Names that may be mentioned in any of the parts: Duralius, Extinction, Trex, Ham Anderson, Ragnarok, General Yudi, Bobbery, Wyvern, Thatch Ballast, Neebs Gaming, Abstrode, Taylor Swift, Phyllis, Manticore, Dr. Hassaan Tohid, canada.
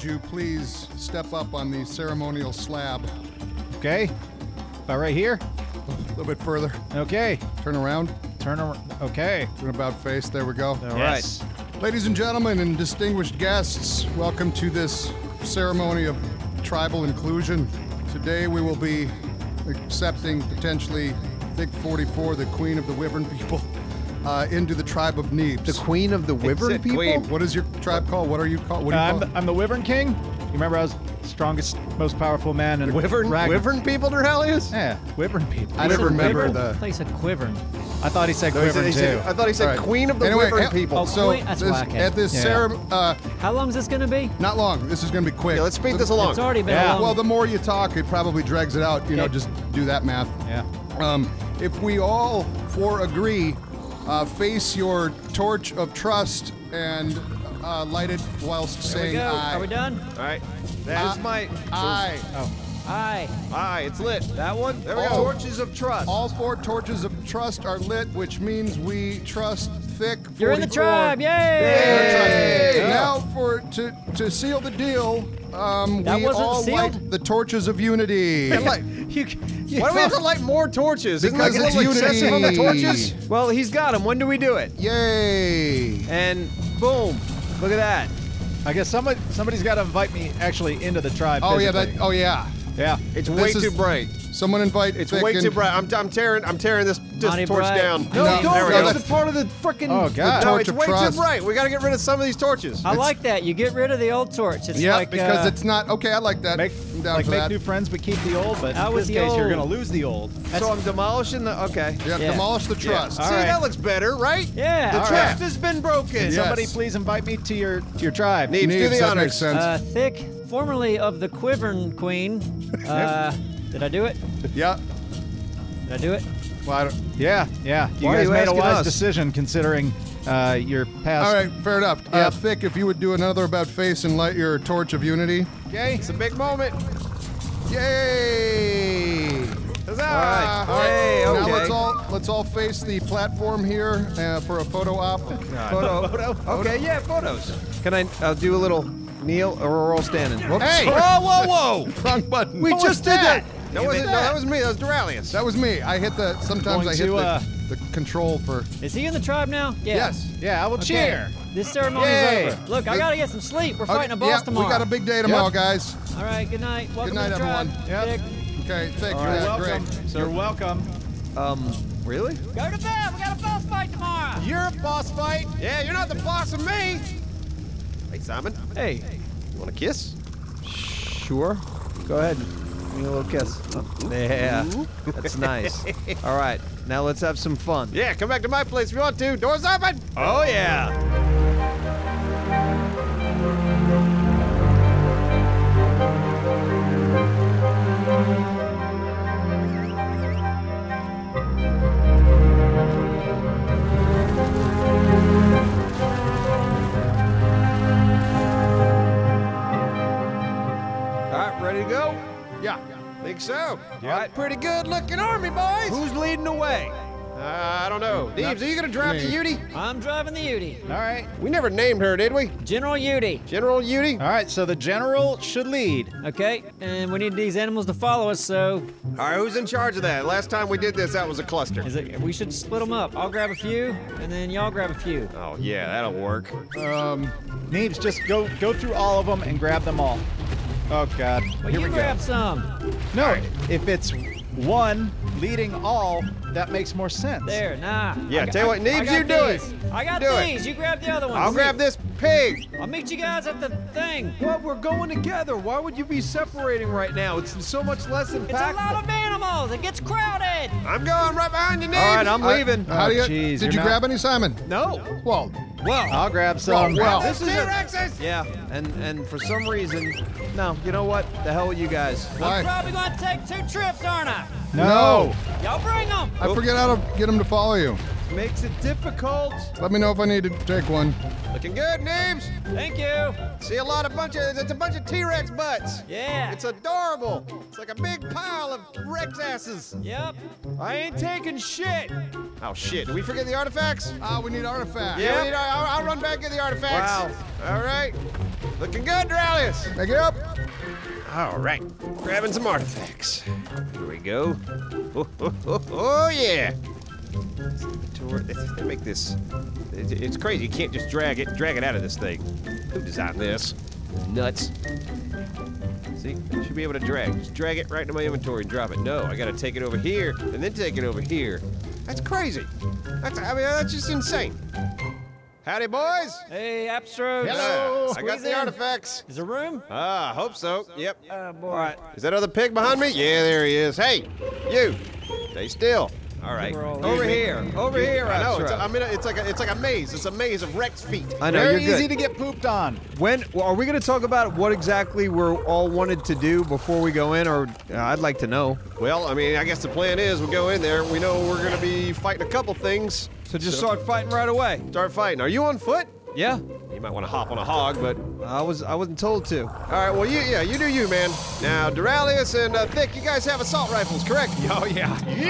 would you please step up on the ceremonial slab? Okay. About right here? A little bit further. Okay. Turn around. Turn around. Okay. Turn about face. There we go. All yes. right. Ladies and gentlemen and distinguished guests, welcome to this ceremony of tribal inclusion. Today we will be accepting potentially Big 44, the Queen of the Wyvern People, into the tribe of Neebs. The Queen of the Wyvern People? Queen. What is your tribe called? What are you called? What do you call I'm the Wyvern King. You remember I was strongest, most powerful man in Wyvern people, Duralius? Yeah, Wyvern people. I never remember the... I thought he said Quivern. I thought he said Quivern, too. I thought he said right. Queen of the Wyvern people. Oh, so that's at this ceremony... how long is this going to be? Not long. This is going to be quick. Yeah, let's speed this along. It's already been long. Well, the more you talk, it probably drags it out. You know, just do that math. Yeah. If we all four agree, face your torch of trust and light it whilst saying we go. Aye. Are we done? All right. That is my... Aye. Oh. Aye. Aye. It's lit. That one? There we go. Torches of trust. All four torches of trust are lit, which means we trust Thick 44. You're in the tribe. Yay! Yay. Yay. Now for to seal the deal, we all light the torches of unity. Why do we have to light more torches? Because isn't that it's excessive on the torches? Well, he's got them. When do we do it? Yay! And boom! Look at that. I guess somebody's got to invite me actually into the tribe. Oh physically. Yeah! Yeah. It's way too bright. Someone invite. It's Thick way too bright. I'm tearing this torch down. No, that's part of the freaking. Oh God! No, it's way too bright. We got to get rid of some of these torches. I like that. You get rid of the old torch. It's like because it's not okay. I like that. Make new friends, but keep the old. But in this case, you're gonna lose the old. So I'm demolishing the. Okay. Yeah. Demolish the trust. See, that looks better, right? Yeah. The trust has been broken. Somebody please invite me to your tribe. Neebs, do the honors. Thick. Formerly of the Quivern Queen. Did I do it? Yeah. Did I do it? Well, yeah. You guys made a wise decision considering your past. All right, fair enough. Thick, if you would do another about face and light your torch of unity. Okay, it's a big moment. Yay! Huzzah! All right. Hey, okay. Now let's all face the platform here for a photo op. Photo. Okay, yeah, photos. Can I'll do a little. Kneel or we're all standing. Whoops. Hey! Whoa! Wrong button. We just did that. That was me. That was Duralius. That was me. I hit the. Sometimes I hit the control for. Is he in the tribe now? Yeah. Yes. Yeah. I will cheer. This ceremony is over. Look, I gotta get some sleep. We're fighting a boss tomorrow. We got a big day tomorrow, guys. All right. Good night. Welcome to the tribe. Good night, everyone. Yep. Okay. Thank you. Welcome. Great. Sir, welcome. Really? Go to bed. We got a boss fight tomorrow. You're a boss fight. Yeah. You're not the boss of me. Hey, Simon. Hey. You want a kiss? Sure. Go ahead. Give me a little kiss. Oh, yeah. That's nice. All right. Now let's have some fun. Yeah, come back to my place if you want to. Doors open. Oh, yeah. Ready to go? Yeah. Think so. Yeah. All right, pretty good looking army, boys. Who's leading the way? I don't know. Neebs, are you gonna drive the Yudi? I'm driving the Yudi. All right. We never named her, did we? General Yudi. General Yudi? All right, so the general should lead. Okay, and we need these animals to follow us, so. All right, who's in charge of that? Last time we did this, that was a cluster. We should split them up. I'll grab a few, and then y'all grab a few. Oh, yeah, that'll work. Neebs, just go through all of them and grab them all. Oh, God. Well, here we go. Grab some. No, if it's one leading all, that makes more sense. There, nah. Yeah, tell you what, Neebs, you do it. I got these. You grab the other ones. I'll grab this pig. I'll meet you guys at the thing. What? We're going together. Why would you be separating right now? It's so much less impactful. It's a lot of animals. It gets crowded. I'm going right behind you, Neebs. All right, I'm leaving. How do you? Geez, did you grab any, Simon? No. Well, I'll grab some. Well, this is T-Rexes. Yeah, and for some reason, no. You know what? The hell with you guys. I'm probably gonna take 2 trips, aren't I? No. Y'all bring them. I forget how to get them to follow you. Makes it difficult. Let me know if I need to take one. Looking good, Neebs. Thank you. See a lot of it's a bunch of T-Rex butts. Yeah. It's adorable. It's like a big pile of Rex asses. Yep. I ain't taking shit. Oh, shit. Did we forget the artifacts? Ah, we need artifacts. Yeah, we need I'll run back and get the artifacts. Wow. All right. Looking good, Dralius. Take it up. All right, grabbing some artifacts. Here we go. Oh yeah! They make this. It's crazy. You can't just drag it out of this thing. Who designed this? Nuts. See, I should be able to drag. Just drag it right into my inventory and drop it. No, I gotta take it over here and then take it over here. That's crazy. I mean, that's just insane. Howdy, boys! Hey, Abstrode. Hello! I got the artifacts. Is there room? Ah, I hope so. Yep. Oh, boy. All right. Is that other pig behind me? Yeah, there he is. Hey, you! Stay still. All right. Over here. I know. It's like a maze. It's a maze of Rex feet. I know. Very easy to get pooped on. Are we going to talk about what exactly we're all wanted to do before we go in, or I'd like to know. Well, I mean, I guess the plan is we go in there. We know we're going to be fighting a couple things. So just start fighting right away. Start fighting. Are you on foot? Yeah. You might want to hop on a hog, but I wasn't told to. All right, well, you do you, man. Now, Duralius and Thick, you guys have assault rifles, correct? Oh yeah. All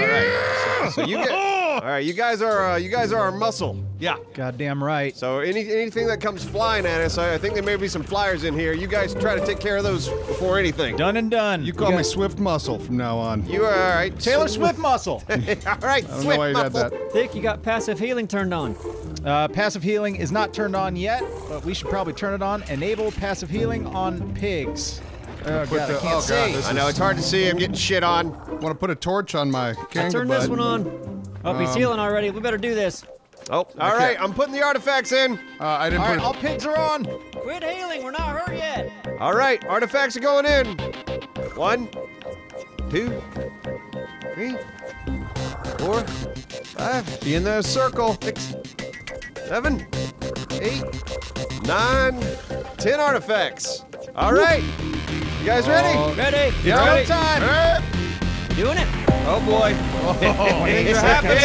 right. So you get. All right, you guys are our muscle. Yeah. Goddamn right. So anything that comes flying at us, I think there may be some flyers in here. You guys try to take care of those before anything. Done and done. You call me Swift Muscle from now on. You are all right. Taylor Swift Muscle. All right, I don't know why you got that. Thick, you got passive healing turned on. Passive healing is not turned on yet, but we should probably turn it on. Enable passive healing on pigs. Oh, God, I can't see. I know, it's hard to see. I'm getting shit on. I want to put a torch on my kangaroo. I turned this one on. Oh, he's healing already. We better do this. Oh, all right. I'm putting the artifacts in. I didn't. All right, all pigs are on. Quit healing. We're not hurt yet. All right, artifacts are going in. 1, 2, 3, 4, 5. Be in the circle. 6, 7, 8, 9, 10 artifacts. All right. You guys ready? Ready. Get ready. Time. Doing it. Oh boy. Oh, it's happening.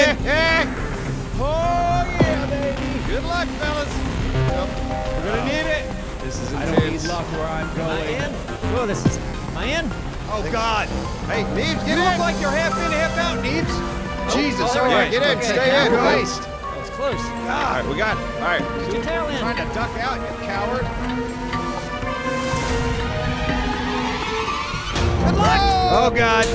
Oh yeah, baby. Good luck, fellas. Yep. We're gonna need it. This is intense. I don't need luck where I'm going. Am I in? Oh, this is. Am I in? Oh God. Hey, Neebs, get in. You look like you're half in, half out, Neebs. Oh, Jesus. All right, get in. Okay. Stay in. Waste. That was close. Ah. All right, we got it. All right. Get your tail in. Trying to duck out, you coward. Good luck. Oh God.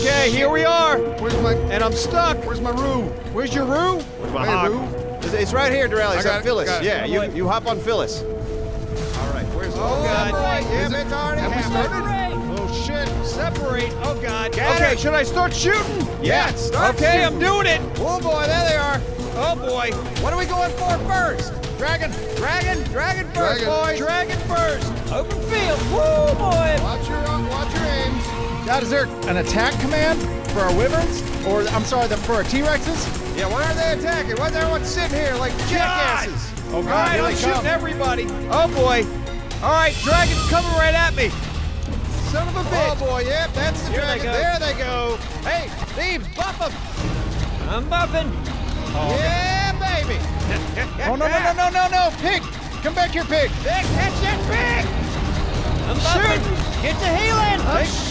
Okay, here we are. And I'm stuck. Where's my roux? Where's your roux? Where's my hog? It's right here, Durelli. It's on Phyllis. Yeah, you hop on Phyllis. All right, where's the God? Yeah, it's already happened. Oh shit! Separate. Oh God. Okay, should I start shooting? Yeah. Okay, I'm doing it. Oh boy, there they are. Oh boy. What are we going for first? Dragon first, boys. Dragon first. Open field. Woo boy. Watch your aims. Now, is there an attack command for our wyverns? Or, I'm sorry, for our T-Rexes? Yeah, why are they attacking? Why is everyone sitting here like jackasses? God. Oh, God. All right, I'm shooting everybody. Oh, boy. All right, dragon's coming right at me. Son of a bitch. Oh, boy, yep, that's the dragon. There they go. Hey, Thieves, buff them. I'm buffing. Oh, yeah, baby. Oh, no. Pig, come back here, pig. Catch that pig. I'm buffing. Shoot. Get to healing!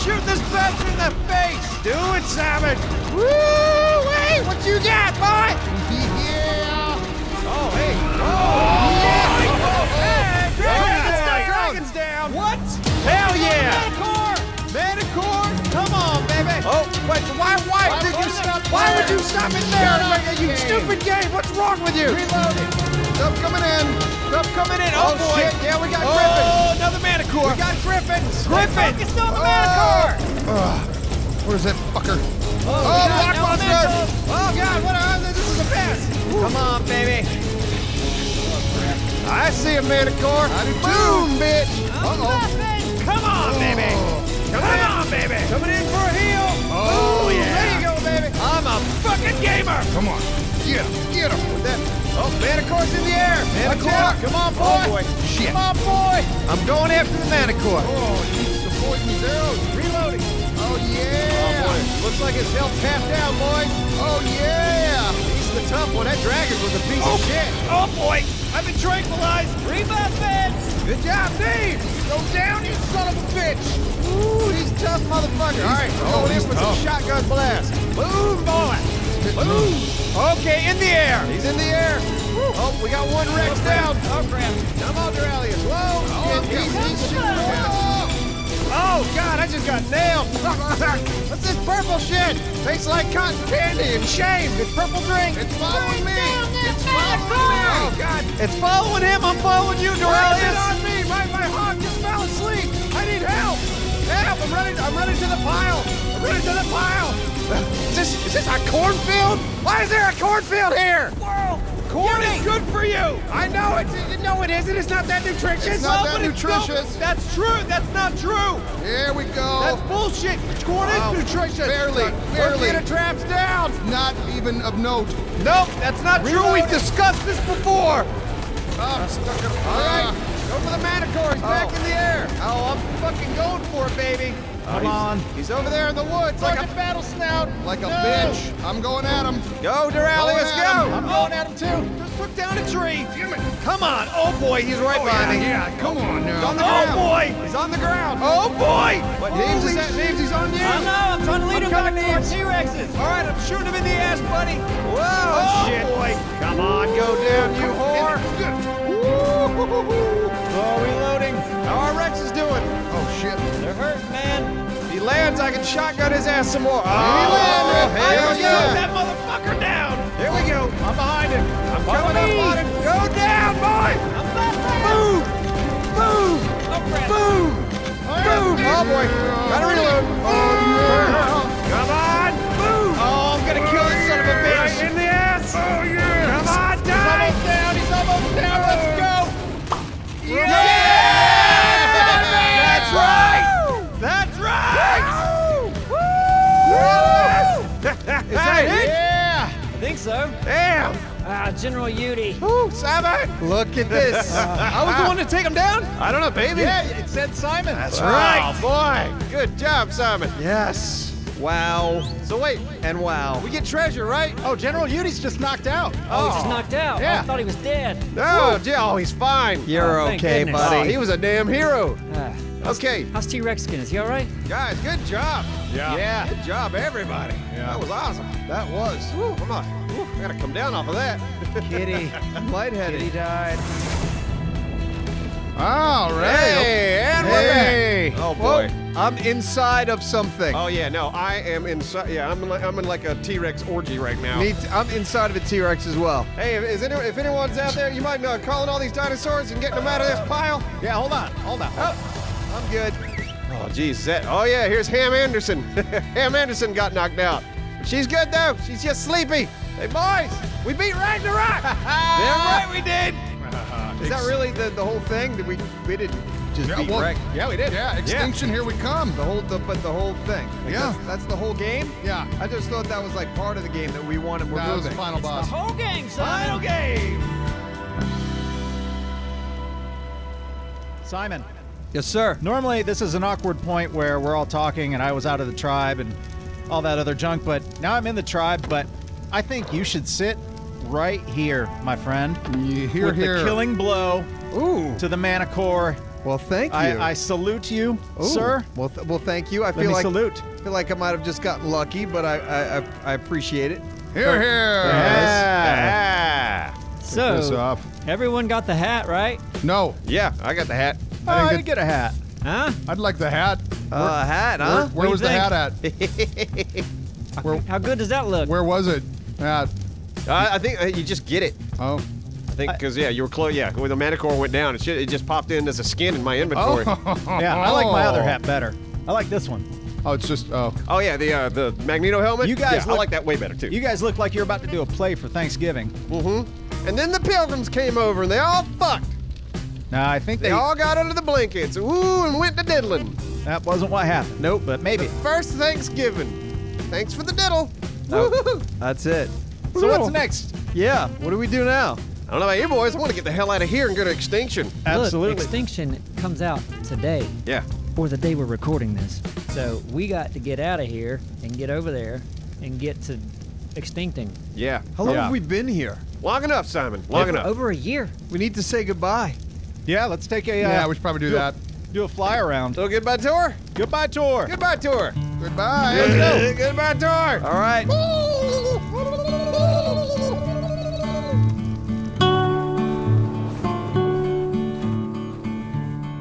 Shoot this bastard in the face! Do it, Simon! Woo! Hey, what you got, boy? Yeah! Oh, hey! Oh! Yeah! Oh, hey, dragon's down! What? Hell yeah! Manicore! Come on, baby! Oh, but why did you stop? Why would you stop in there? You stupid game! What's wrong with you? Reloading! Stuff coming in. Stuff coming in. Oh, boy. Shit. Yeah, we got Griffins. Oh, another Manicore. We got Griffins. Focus on the Manicore. Where's that fucker? Oh, Blockbuster. Oh, God. This is the best. Woo. Come on, baby. I see a Manicore. Boom, bitch. Uh-oh. Come on, baby. Come on, baby. Coming in for a heel. Oh, yeah. There you go, baby. I'm a fucking gamer. Come on. Yeah, get him with that. Oh, Manicore's in the air! Manicore! Come on, boy! Oh, boy. Shit. Come on, boy! I'm going after the Manicore! Oh, he's avoiding these arrows! Reloading! Oh, yeah! Oh, boy! Looks like his health's half down, boys! Oh, yeah! He's was a tough one. That dragon was a piece of shit. Oh, boy. I've been tranquilized. Rebound, fans. Good job, Dave. Go down, you son of a bitch. Ooh, he's a tough motherfucker. All right, going in with some shotgun blast. Move, boy. Move. Okay, in the air. He's in the air. Woo. Oh, we got one Rex down. Up ramp. Come on, Duralius. Whoa. Oh, he's shooting. Oh, God, I just got nailed. What's this purple shit? Tastes like cotton candy and shame. It's purple drink. It's following me. It's following me. Oh, God. It's following him. I'm following you, Duralius. It's on me. My hog just fell asleep. I need help. Help. I'm running to the pile. I'm running to the pile. Is this a cornfield? Why is there a cornfield here? Whoa. Corn is good for you. I know it. No, it isn't. It's not that nutritious. It's not that nutritious. That's true. That's not true. Here we go. That's bullshit. Corn is nutritious. Barely. We're traps down. It's not even of note. Nope, that's not true. We've discussed this before. I'm stuck in a pile. All right, go for the manticore. He's back in the air. Oh, I'm fucking going for it, baby. Come on. He's over there in the woods like a battle snout. Like a bitch. I'm going at him. Go, Duralius, go. I'm going at him, too. Just took down a tree. Damn it. Come on. Oh, boy, he's right behind me. Yeah, come on now. He's on the ground. Oh, boy. He's on the ground. Oh, boy. What, Neves, is that Neves? He's on you. I know. I'm trying to lead him back towards T-Rexes. All right, I'm shooting him in the ass, buddy. Whoa. Oh, shit. Boy. Come on. Go down, you whore. Oh, reloading. How are Rexes doing? Oh, shit. They're hurt, man. He lands, I can shotgun his ass some more. Oh, he landed. Hell yeah. That motherfucker down. Here we go. I'm behind him. I'm coming up on him. Go down, boy. I'm back there. Boom. Boom. Boom. Boom. Oh, boy. Gotta reload. Come on. Boom. Oh, I'm going to kill this son of a bitch. Right in the ass. Oh, yeah. Come on, die. He's almost down. He's almost down. Let's go. Yeah! That's right. That's right! Woo! Woo! Woo! Is that it? Yeah! I think so. Damn! General Yudi. Woo, Simon! Look at this. I was the one to take him down? I don't know, baby. Yeah, it said Simon. That's right. Oh, boy. Good job, Simon. Yes. Wow. So wait. And wow. We get treasure, right? Oh, General Yudi's just knocked out. Oh, he's just knocked out? Yeah. Oh, I thought he was dead. No, oh, he's fine. You're okay, buddy. Oh, he was a damn hero. Okay. How's T-Rex skin? Is he all right? Guys, good job. Yeah. Good job, everybody. Yeah. That was awesome. That was. Woo, come on. Woo, I got to come down off of that. Kitty. Lightheaded. Kitty died. All right. Hey, and we're back. Oh, boy. Whoa. I'm inside of something. Oh, yeah, no, I am inside. Yeah, I'm in like a T-Rex orgy right now. I'm inside of a T-Rex as well. Hey, if anyone's out there, you might know calling all these dinosaurs and getting them out of this pile. Yeah, hold on. Oh, I'm good. Oh, geez, oh, yeah, here's Ham Anderson. Ham Anderson got knocked out. She's good, though. She's just sleepy. Hey, boys, we beat Ragnarok. Damn right we did. Is that really the whole thing? That we didn't. Yeah, we did. Yeah, Extinction, here we come. The whole thing. Like that's the whole game? Yeah. I just thought that was like part of the game that we wanted. We're moving. That was the final boss. The whole game, son. Final game. Simon. Yes, sir. Normally, this is an awkward point where we're all talking and I was out of the tribe and all that other junk, but now I'm in the tribe, but I think you should sit right here, my friend. Here, with the killing blow to the manticore. Well, thank you. I salute you, sir. Well, thank you. I feel like I might have just gotten lucky, but I appreciate it. Here. Yeah. So, this off. Everyone got the hat, right? No. Yeah, I got the hat. I didn't get a hat. Huh? I'd like the hat. Hat, huh? Where was the hat at? How good does that look? Where was it? I think you just get it. Oh. I think because you were close. Yeah, when the manticore went down, it just popped in as a skin in my inventory. Oh. Yeah, I like my other hat better. I like this one. Oh, it's just Oh yeah, the Magneto helmet. You guys, I like that way better too. You guys look like you're about to do a play for Thanksgiving. Mm-hmm. And then the pilgrims came over and they all fucked. Nah, I think they all got under the blankets. Ooh, and went to diddling. That wasn't what happened. Nope, but maybe. The first Thanksgiving. Thanks for the diddle. Nope. That's it. So what's next? Yeah. What do we do now? I don't know about you boys, I want to get the hell out of here and go to Extinction. Absolutely. Look, Extinction comes out today. Yeah. Or the day we're recording this. So we got to get out of here and get over there and get to extincting. Yeah. How long have we been here? Long enough, Simon. Long enough. Over a year. We need to say goodbye. Yeah, let's take a... yeah, we should probably do a fly around. So goodbye tour? Goodbye tour. Goodbye tour. Goodbye. Let's go. Goodbye tour. All right.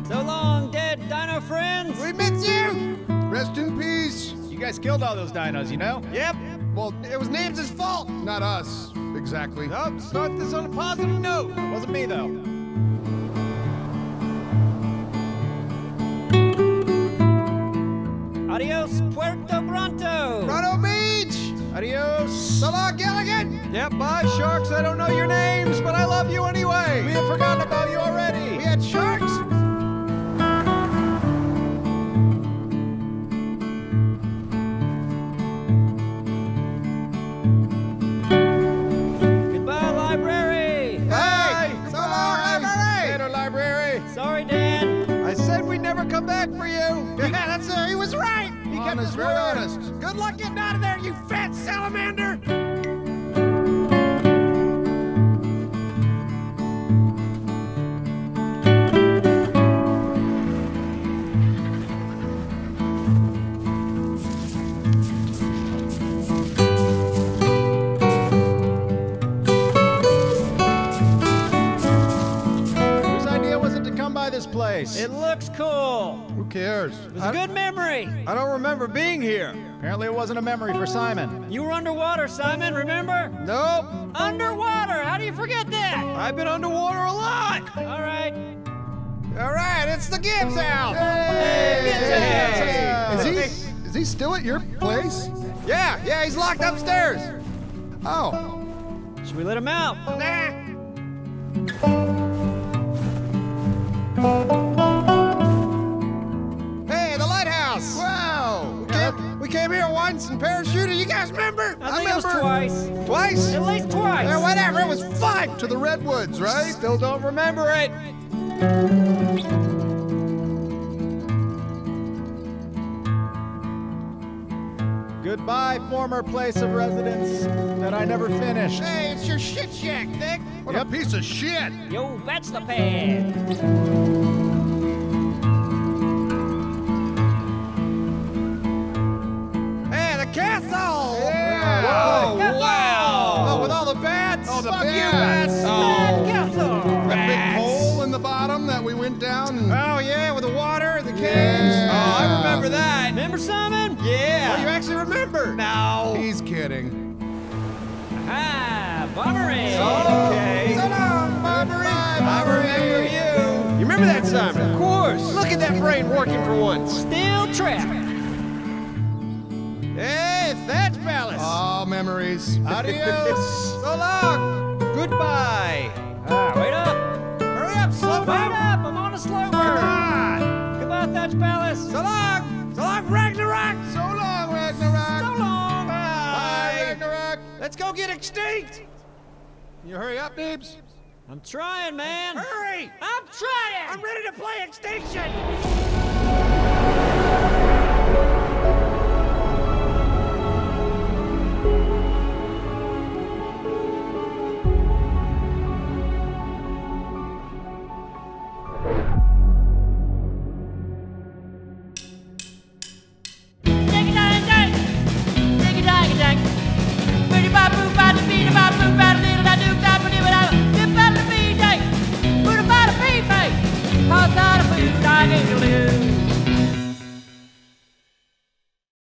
So long, dead dino friends. We miss you. Rest in peace. You guys killed all those dinos, you know? Yep. Well, it was Names's fault. Not us, exactly. Nope, start this on a positive note. Wasn't me, though. Adios, Puerto Bronto! Bronto Beach! Adios! So long, Gilligan! Yep, bye, sharks. I don't know your names, but I love you anyway! We have forgotten about you already! We had sharks! Goodbye, library! Bye! Hey, so long, library! Later, library! Sorry, Dan! I said we'd never come back for you! Yeah, that's it! He was right! Kept us very honest. Good luck getting out of there, you fat salamander! Whose idea was it to come by this place? It looks cool. Who cares? It was a good memory. I don't remember being here. Apparently it wasn't a memory for Simon. You were underwater, Simon, remember? Nope. Underwater? How do you forget that? I've been underwater a lot. All right. All right, it's the Gibbs house. Hey, Gibbs house. Is he still at your place? Yeah, yeah, he's locked upstairs. Oh. Should we let him out? Nah. Wow! We came here once and parachuted. You guys remember? I think it was twice. Twice? At least twice. Yeah, whatever. It was fun. To the Redwoods, right? Still don't remember it. Goodbye, former place of residence that I never finished. Hey, it's your shit shack, Nick. What a piece of shit. Yo, that's the pad. Castle! Yeah. Whoa, castle. Wow! Oh, with all the bats? Oh, the bats! Bad castle! That big hole in the bottom that we went down. And... oh, yeah, with the water, the cans. Yeah. Oh, I remember that. Remember, Simon? Yeah. What do you actually remember? No. He's kidding. Ah, Bobbery! Oh, okay. So long, Bobbery! I remember you. You remember that, Simon? Of course. Look at that brain working for once. Still trapped. Hey, Thatch Ballast! Oh, memories. Adios! So long! Goodbye! Wait up! Hurry up, Sloper! Wait up! I'm on a sloper! Come on! Goodbye, Thatch Ballast! So long! So long, Ragnarok! So long, Ragnarok! So long! Bye! Bye, Ragnarok! Let's go get extinct! Can you hurry up, Neebs? I'm trying, man! Hurry! I'm trying! I'm ready to play Extinction!